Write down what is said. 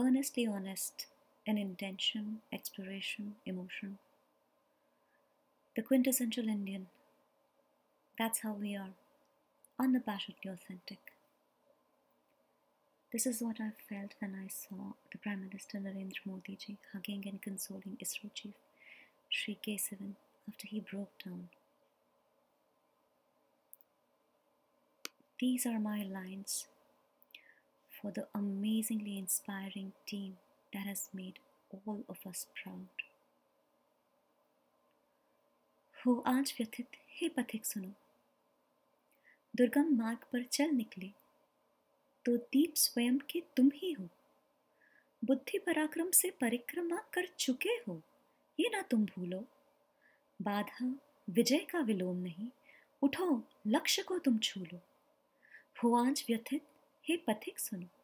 earnestly honest in intention, exploration, emotion. The quintessential Indian. That's how we are, unabashedly authentic. This is what I felt when I saw the Prime Minister Narendra Modi ji hugging and consoling ISRO Chief Shri K. Sivan after he broke down. These are my lines for the amazingly inspiring team that has made all of us proud. Ho aaj व्यथित हे पथिक सुनो, दुर्गम मार्ग पर चल निकले, तो दीप स्वयं के तुम ही हो, बुद्धि पराक्रम से परिक्रमा कर चुके हो, ये ना तुम भूलो, बाधा विजय का विलोम नहीं, उठो लक्ष्य को तुम छू लो, हो आज व्यथित हे पथिक सुनो।